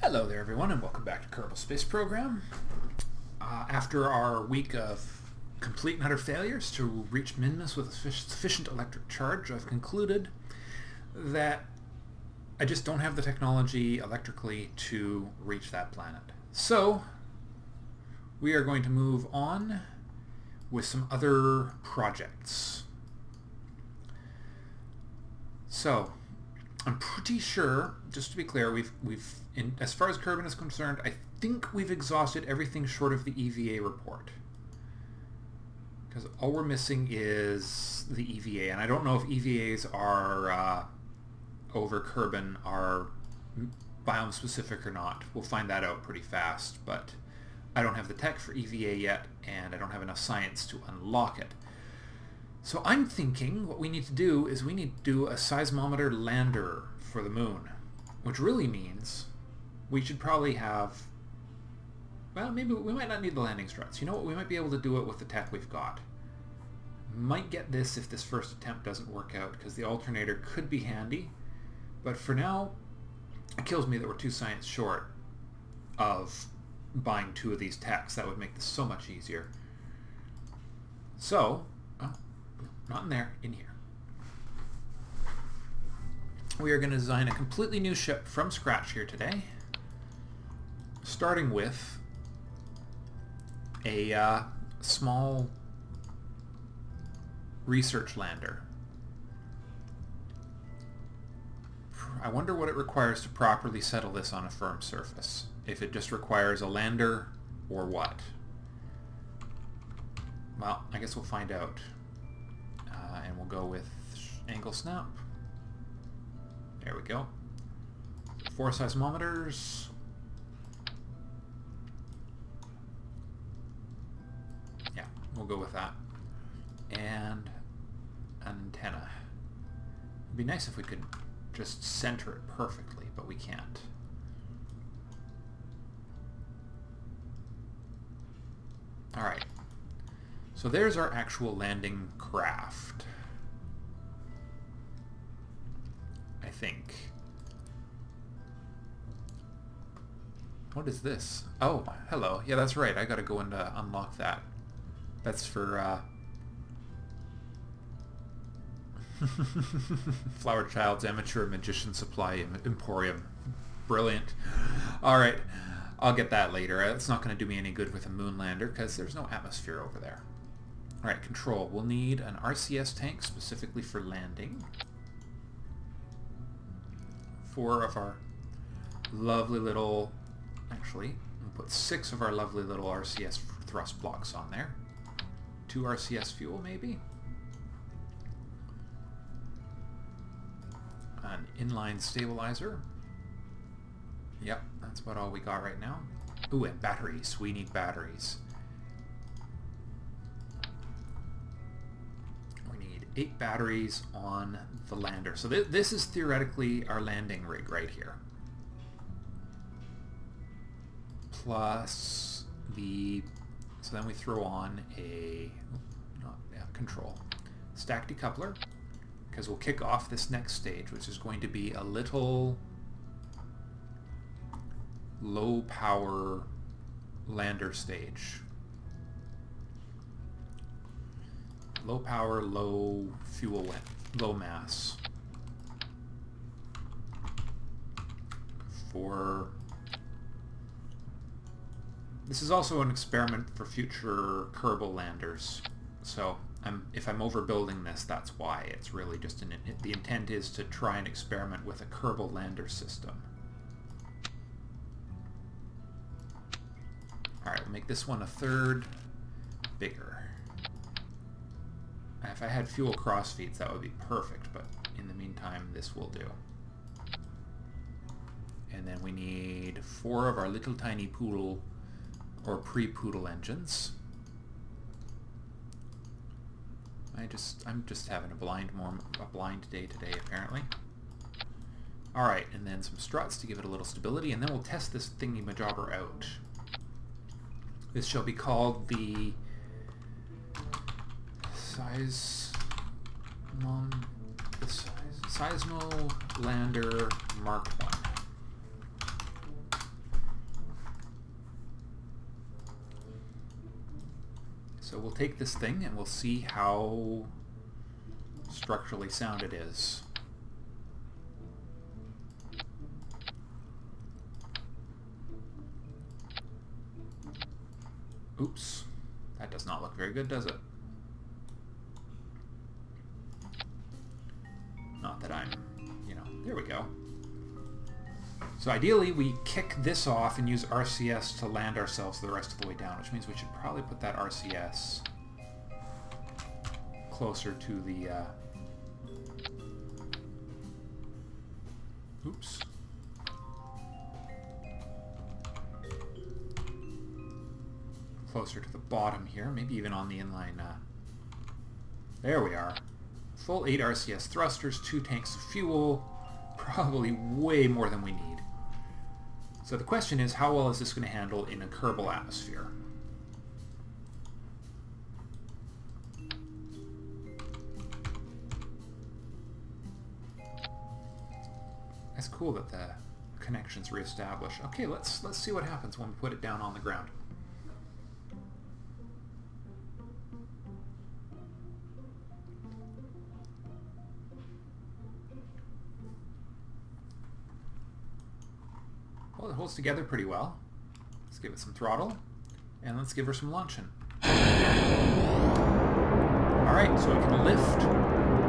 Hello there everyone, and welcome back to Kerbal Space Program. After our week of complete and utter failures to reach Minmus with a sufficient electric charge, I've concluded that I just don't have the technology electrically to reach that planet. So we are going to move on with some other projects. So I'm pretty sure, just to be clear, we've as far as Kerbin is concerned, I think we've exhausted everything short of the EVA report. Because all we're missing is the EVA, and I don't know if EVAs are over Kerbin are biome-specific or not. We'll find that out pretty fast, but I don't have the tech for EVA yet, and I don't have enough science to unlock it. So I'm thinking what we need to do is we need to do a seismometer lander for the moon, which really means we should probably have, well, maybe we might not need the landing struts. You know what, we might be able to do it with the tech we've got. Might get this if this first attempt doesn't work out, because the alternator could be handy, but for now it kills me that we're 2 science short of buying 2 of these techs. That would make this so much easier. So, not in there, in here. We are going to design a completely new ship from scratch here today, starting with a small research lander. I wonder what it requires to properly settle this on a firm surface. If it just requires a lander or what. Well, I guess we'll find out. And we'll go with angle snap. There we go. 4 seismometers. Yeah, we'll go with that. And an antenna. It'd be nice if we could just center it perfectly, but we can't. Alright. So there's our actual landing craft. I think. What is this? Oh, hello. Yeah, that's right. I gotta go and unlock that. That's for Flower Child's Amateur Magician Supply Emporium. Brilliant. All right. I'll get that later. It's not going to do me any good with a moon lander because there's no atmosphere over there. All right, control. We'll need an RCS tank specifically for landing. 4 of our lovely little... Actually, we'll put 6 of our lovely little RCS thrust blocks on there. 2 RCS fuel, maybe? An inline stabilizer. Yep, that's about all we got right now. Ooh, and batteries. We need batteries. We need 8 batteries on the lander. So this is theoretically our landing rig right here. Plus the... So then we throw on a... control. Stack decoupler. Because we'll kick off this next stage, which is going to be a little... low power lander stage. Low power, low fuel, low mass. For... This is also an experiment for future Kerbal landers. So if I'm overbuilding this, that's why. It's really just the intent is to try and experiment with a Kerbal lander system. Alright, we'll make this one a 1/3 bigger. If I had fuel crossfeeds, that would be perfect, but in the meantime, this will do. And then we need 4 of our little tiny poodle or pre-poodle engines. I'm just having a blind day today, apparently. All right, and then some struts to give it a little stability, and then we'll test this thingy majobber out. This shall be called the Seismolander Mark One. So we'll take this thing and we'll see how structurally sound it is. Oops, that does not look very good, does it? Not that I'm, you know, there we go. So ideally we kick this off and use RCS to land ourselves the rest of the way down, which means we should probably put that RCS closer to the, oops. Closer to the bottom here, maybe even on the inline. There we are. Full 8 RCS thrusters, 2 tanks of fuel, probably way more than we need. So the question is, how well is this going to handle in a Kerbal atmosphere? That's cool that the connection's reestablished. Okay, let's see what happens when we put it down on the ground. Well, it holds together pretty well. Let's give it some throttle, and let's give her some launching. Alright, so it can lift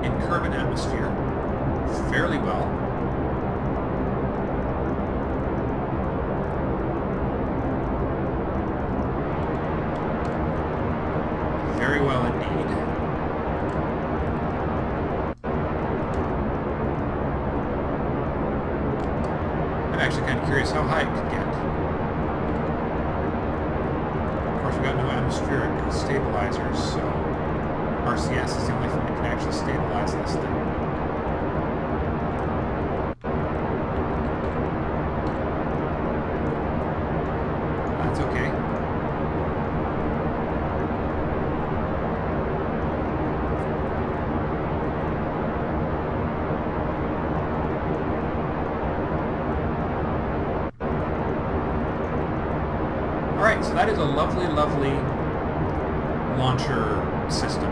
in Kerbin atmosphere fairly well. Very well indeed. Actually kind of curious how high it could get. Of course, we got no atmospheric stabilizers, so RCS is the only thing that can actually stabilize this thing. That's okay. Alright, so that is a lovely, lovely launcher system.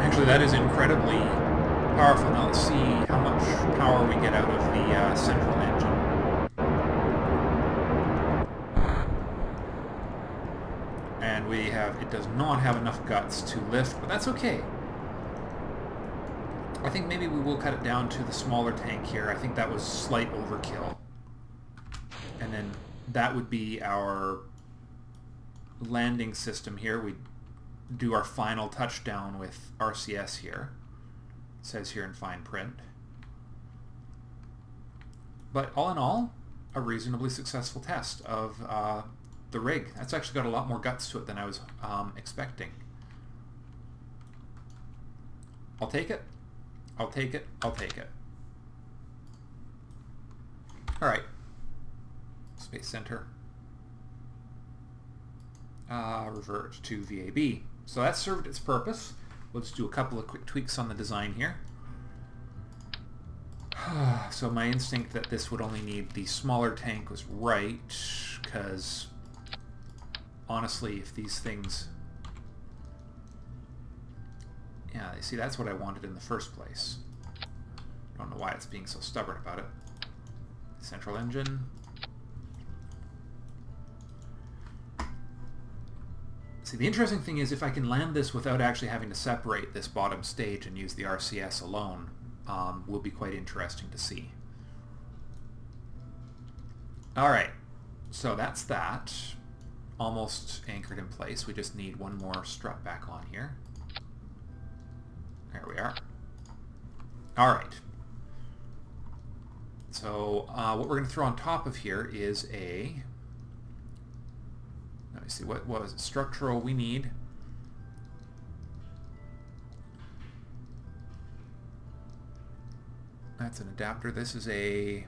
Actually, that is incredibly powerful. Now let's see how much power we get out of the central engine. And we have, it does not have enough guts to lift, but that's okay. I think maybe we will cut it down to the smaller tank here. I think that was slight overkill. And then that would be our landing system here. We do our final touchdown with RCS here. It says here in fine print. But all in all, a reasonably successful test of the rig. That's actually got a lot more guts to it than I was expecting. I'll take it. I'll take it. I'll take it. All right. Space Center. Revert to VAB. So that served its purpose. We'll just do a couple of quick tweaks on the design here. So my instinct that this would only need the smaller tank was right, because honestly, if these things... Yeah, you see, that's what I wanted in the first place. Don't know why it's being so stubborn about it. Central engine. See, the interesting thing is if I can land this without actually having to separate this bottom stage and use the RCS alone, will be quite interesting to see. Alright, so that's that. Almost anchored in place. We just need one more strut back on here. There we are. Alright. So what we're going to throw on top of here is a... Let me see, what was it? Structural we need. That's an adapter. This is a...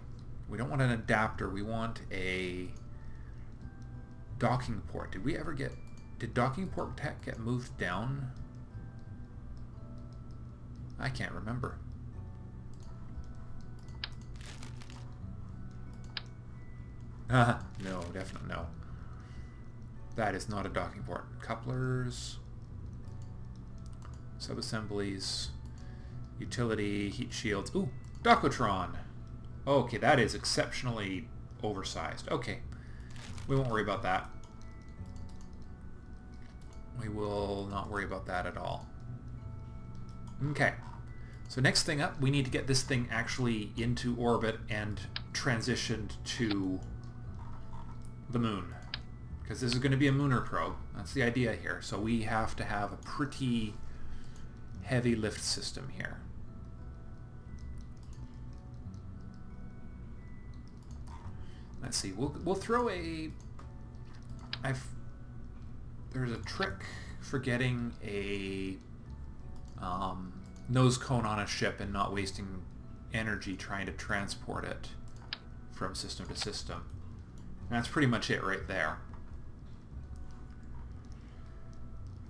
We don't want an adapter. We want a docking port. Did we ever get... Did docking port tech get moved down? I can't remember. No, definitely no. That is not a docking port. Couplers, sub-assemblies, utility, heat shields. Ooh, Docktron! Okay, that is exceptionally oversized. Okay, we won't worry about that. We will not worry about that at all. Okay, so next thing up, we need to get this thing actually into orbit and transitioned to the moon, because this is going to be a Mooner probe. That's the idea here. So we have to have a pretty heavy lift system here. Let's see. We'll throw a. There's a trick for getting a nose cone on a ship and not wasting energy trying to transport it from system to system. And that's pretty much it right there.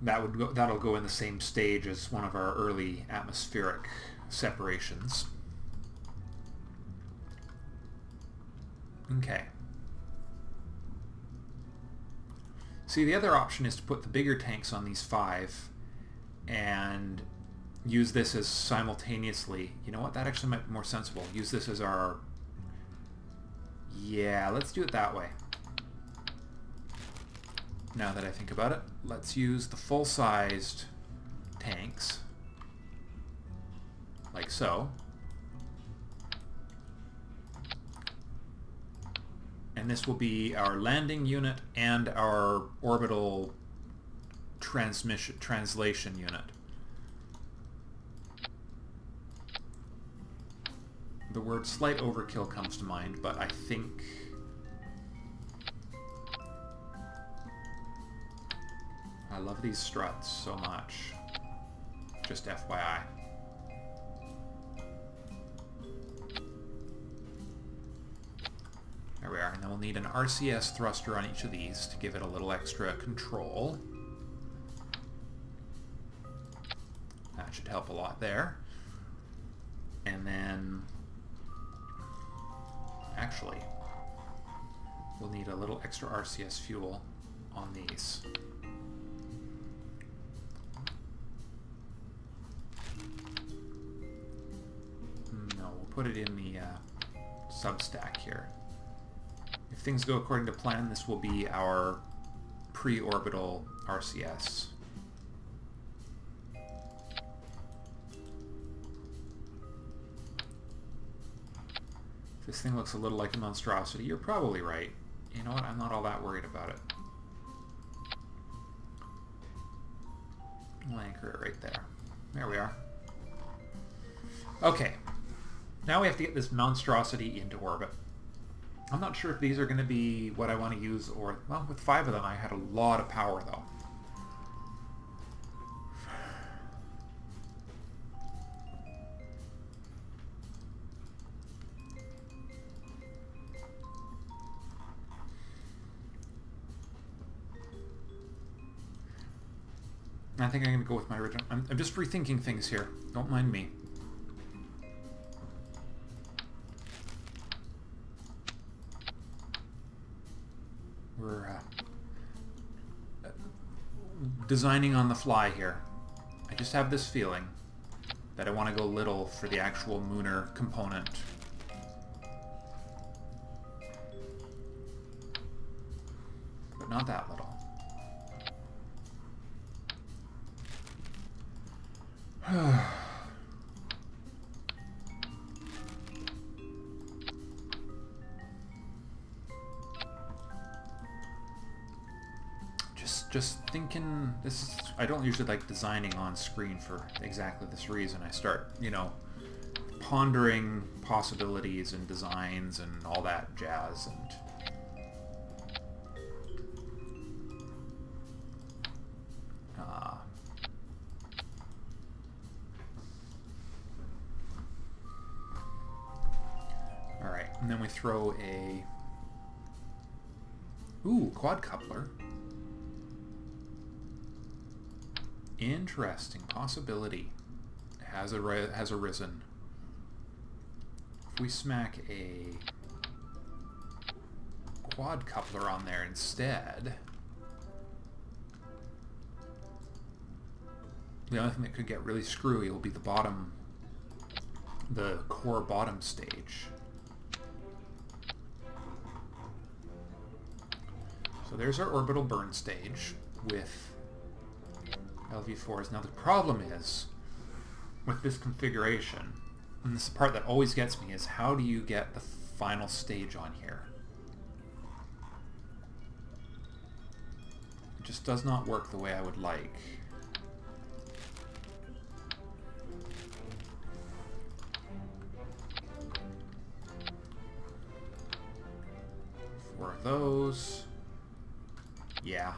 That'll go in the same stage as one of our early atmospheric separations. Okay. See, the other option is to put the bigger tanks on these 5 and use this as simultaneously. You know what? That actually might be more sensible. Use this as our... Yeah, let's do it that way. Now that I think about it, let's use the full-sized tanks, like so. And this will be our landing unit and our orbital translation unit. The word slight overkill comes to mind, but I think... I love these struts so much. Just FYI. There we are, and then we'll need an RCS thruster on each of these to give it a little extra control. That should help a lot there. And then, actually, we'll need a little extra RCS fuel on these. No, we'll put it in the substack here. If things go according to plan, this will be our pre-orbital RCS. If this thing looks a little like a monstrosity, you're probably right. You know what? I'm not all that worried about it. We'll anchor it right there. There we are. Okay. Now we have to get this monstrosity into orbit. I'm not sure if these are going to be what I want to use, or... Well, with 5 of them, I had a lot of power, though. I think I'm going to go with my original... I'm just rethinking things here. Don't mind me. We're designing on the fly here. I just have this feeling that I want to go little for the actual Mooner component. But not that little. Just thinking, this is, I don't usually like designing on screen for exactly this reason. I start, you know, pondering possibilities and designs and all that jazz. And all right, and then we throw a quad coupler. Interesting possibility has arisen. If we smack a quad coupler on there instead, The only thing that could get really screwy will be the bottom, the core bottom stage. So there's our orbital burn stage with LV4s. Now the problem is, with this configuration, and this is the part that always gets me, is how do you get the final stage on here? It just does not work the way I would like. Four of those. Yeah.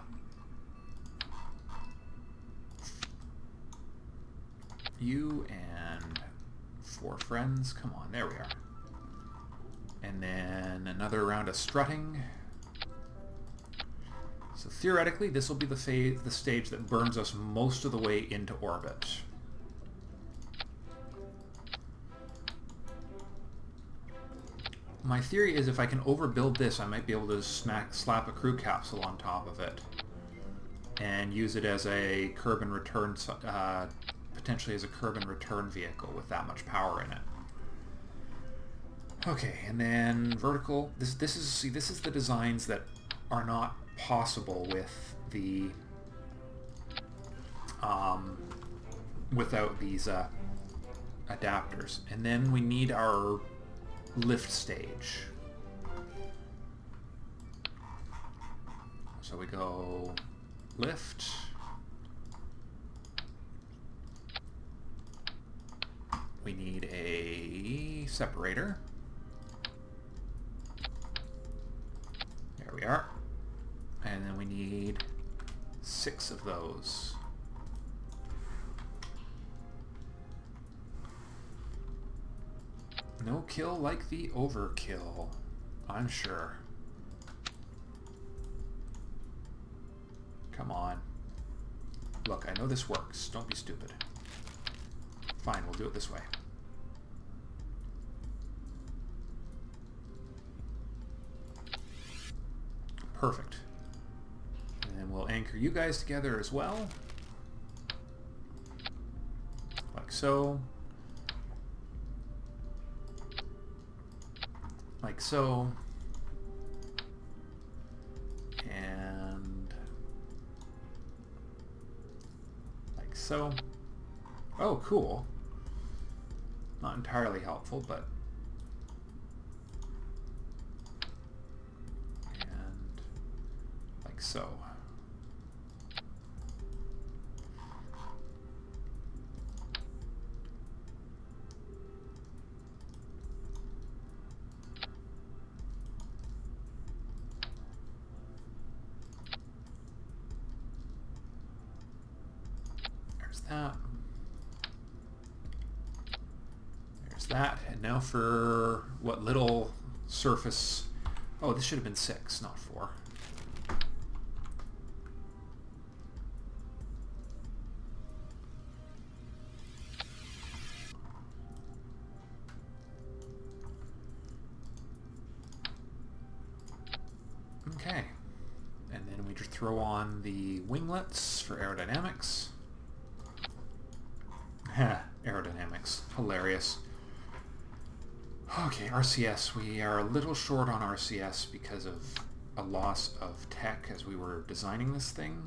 You and four friends. Come on, there we are. And then another round of strutting. So theoretically, this will be the stage that burns us most of the way into orbit. My theory is if I can overbuild this, I might be able to slap a crew capsule on top of it and use it as a Kerbin return potentially as a Kerbin return vehicle with that much power in it. Okay, and then vertical. This is the designs that are not possible with the without these adapters. And then we need our lift stage. So we go lift. We need a separator. There we are. And then we need 6 of those. No kill like the overkill, I'm sure. Come on. Look, I know this works. Don't be stupid. Fine, we'll do it this way. Perfect. And then we'll anchor you guys together as well. Like so. Like so. And like so. Oh, cool. Not entirely helpful, but... And... like so. There's that. There's that. And now for what little surface... Oh, this should have been 6, not 4. Okay. And then we just throw on the winglets for aerodynamics. Heh, aerodynamics. Hilarious. Okay, RCS. We are a little short on RCS because of a loss of tech as we were designing this thing.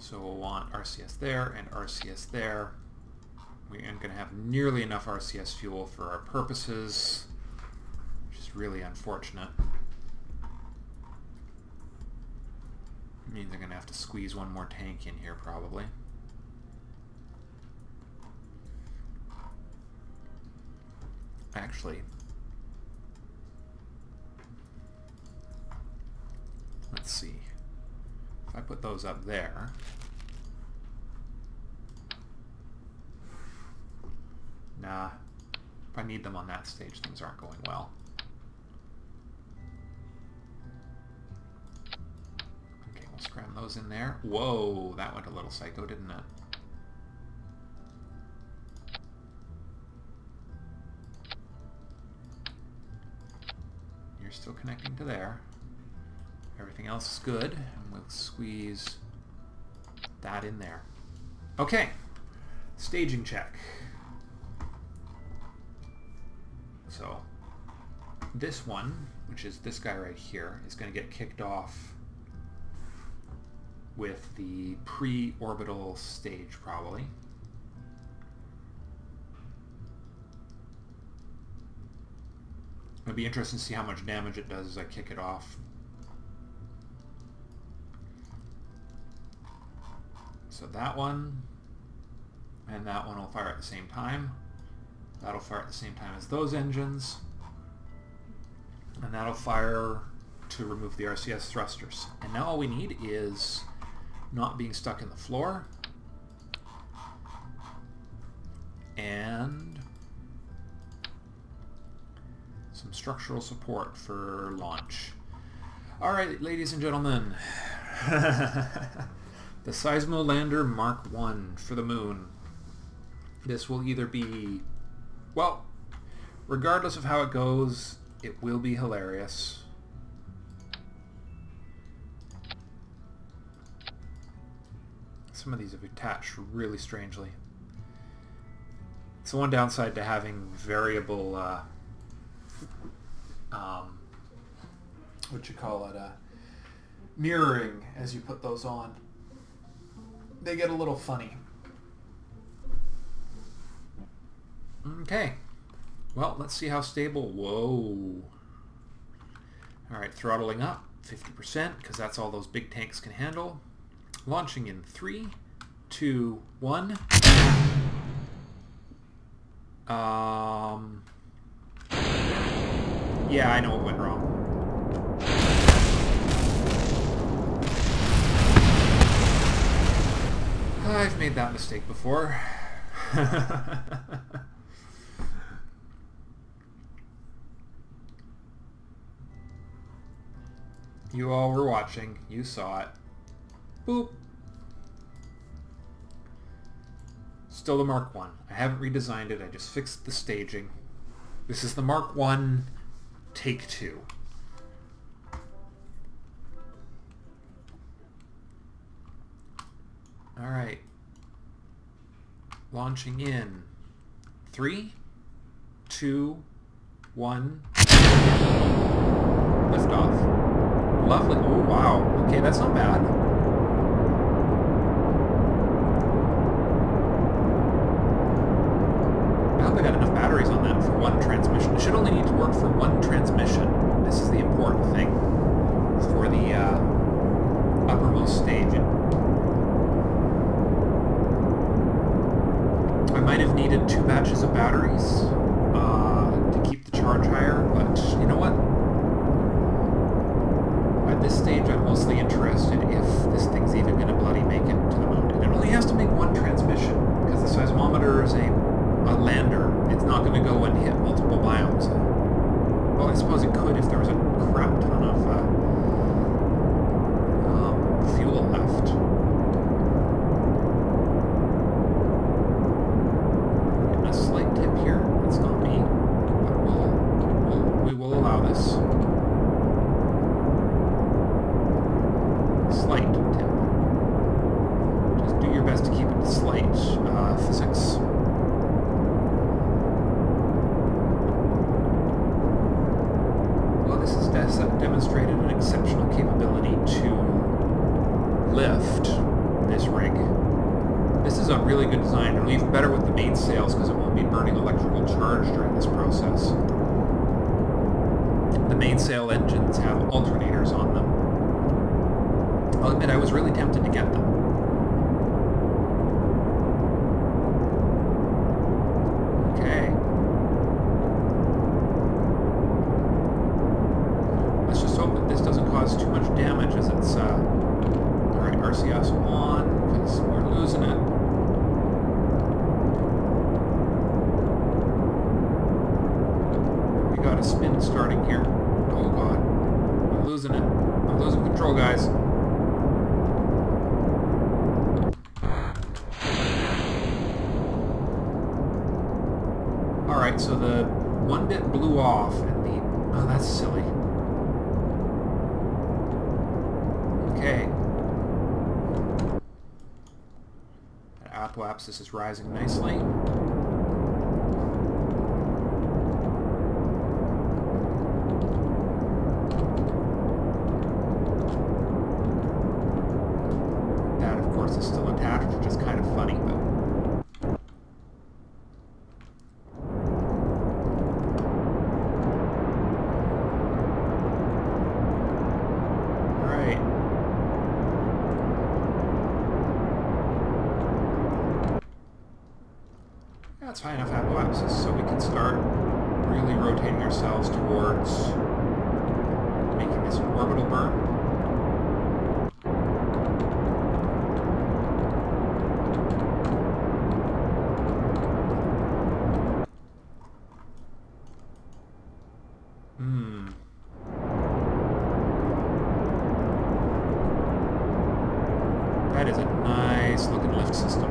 So we'll want RCS there and RCS there. We aren't going to have nearly enough RCS fuel for our purposes, which is really unfortunate. It means I'm going to have to squeeze one more tank in here probably. Actually, let's see. If I put those up there, nah, if I need them on that stage, things aren't going well. Okay, we'll scram those in there. Whoa, that went a little psycho, didn't it? Still connecting to there. Everything else is good, and we'll squeeze that in there. Okay, staging check. So this one, which is this guy right here, is going to get kicked off with the pre-orbital stage probably. It'll be interesting to see how much damage it does as I kick it off. So that one and that one will fire at the same time. That'll fire at the same time as those engines. And that'll fire to remove the RCS thrusters. And now all we need is not being stuck in the floor. And some structural support for launch. Alright, ladies and gentlemen. The Seismolander Mark One for the moon. This will either be... well, regardless of how it goes, it will be hilarious. Some of these have attached really strangely. It's the one downside to having variable, mirroring as you put those on. They get a little funny. Okay. Well, let's see how stable. Whoa. Alright, throttling up 50%, because that's all those big tanks can handle. Launching in 3, 2, 1. Yeah, I know what went wrong. I've made that mistake before. You all were watching. You saw it. Boop. Still the Mark One. I haven't redesigned it. I just fixed the staging. This is the Mark One, take two. All right. Launching in 3, 2, 1. Lift off. Lovely. Oh, wow. Okay, that's not bad. I hope I got enough batteries on that for one transmission. It should only need to work for one transmission. This is the important thing for the uppermost stage. I might have needed 2 batches of batteries to keep the charge higher, but you know what? At this stage, I'm mostly interested if this thing's even going to bloody make it to the moon. And it only has to make one transmission, because the seismometer is a lander. It's not going to go and hit multiple biomes. Well, I suppose it could if there was a crap ton of fuel left. Getting a slight tip here. It's not me, but we will allow this. Slight tip. Just do your best to keep it to slight physics. Well, this has demonstrated an exceptional capability to lift this rig. This is a really good design, and even better with the mainsails because it won't be burning electrical charge during this process. The mainsail engines have alternators on them. I'll admit, I was really tempted to get them. Okay. Let's just hope that this doesn't cause too much damage as it's, alright, RCS on, because we're losing it. We got a spin starting here. Oh god. I'm losing it. I'm losing control, guys. So the one bit blew off, and the... oh, that's silly. apoapsis is rising nicely. That, of course, is still attached, which is kind of funny, but... That's high enough apoapsis, so we can start really rotating ourselves towards making this an orbital burn. That is a nice looking lift system.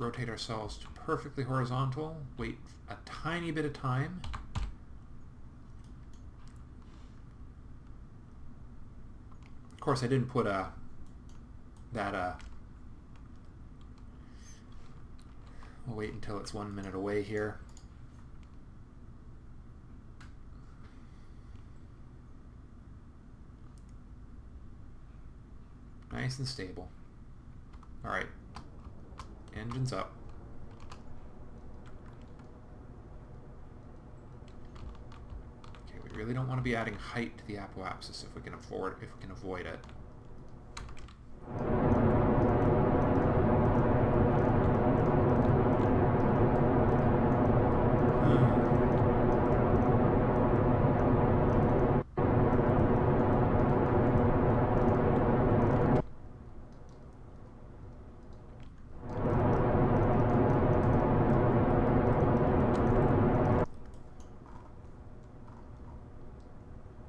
Rotate ourselves to perfectly horizontal, wait a tiny bit of time. Of course I didn't put we'll wait until it's 1 minute away here. Nice and stable. Alright. Engines up. Okay, we really don't want to be adding height to the apoapsis if we can afford, if we can avoid it.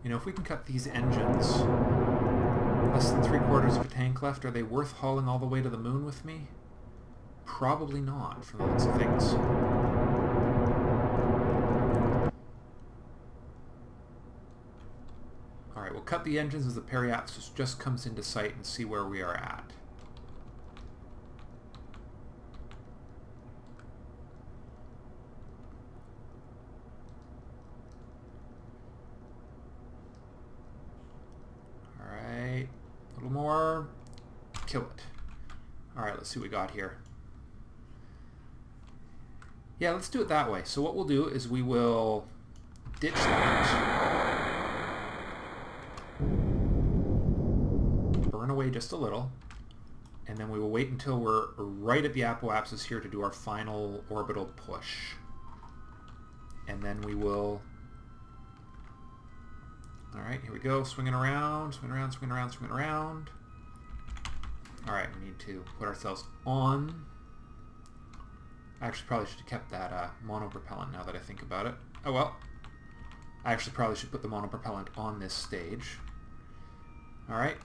You know, if we can cut these engines less than 3/4 of a tank left, are they worth hauling all the way to the moon with me? Probably not, from the looks of things. Alright, we'll cut the engines as the periapsis just comes into sight and see where we are at. More. Kill it. Alright, let's see what we got here. Yeah, let's do it that way. So what we'll do is we will ditch that. Burn away just a little. And then we will wait until we're right at the apoapsis here to do our final orbital push. And then we will... Alright, here we go. Swinging around, swinging around, swinging around, swinging around. Alright, we need to put ourselves on. I actually probably should have kept that monopropellant now that I think about it. Oh well. I actually probably should put the monopropellant on this stage. Alright.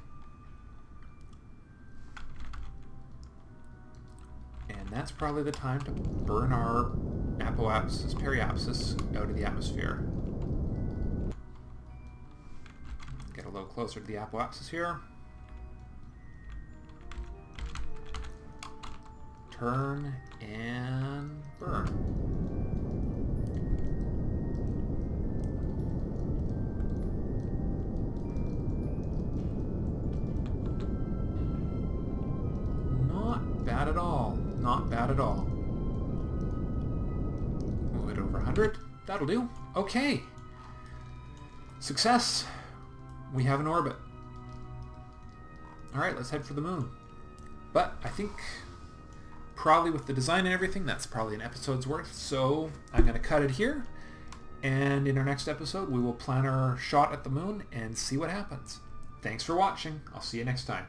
And that's probably the time to burn our apoapsis, periapsis, out of the atmosphere. Get a little closer to the apoapsis here. Turn and burn. Not bad at all. Not bad at all. We'll hit over 100. That'll do. Okay. Success. We have an orbit. Alright, let's head for the moon. But I think probably with the design and everything, that's probably an episode's worth, so I'm going to cut it here. And in our next episode, we will plan our shot at the moon and see what happens. Thanks for watching. I'll see you next time.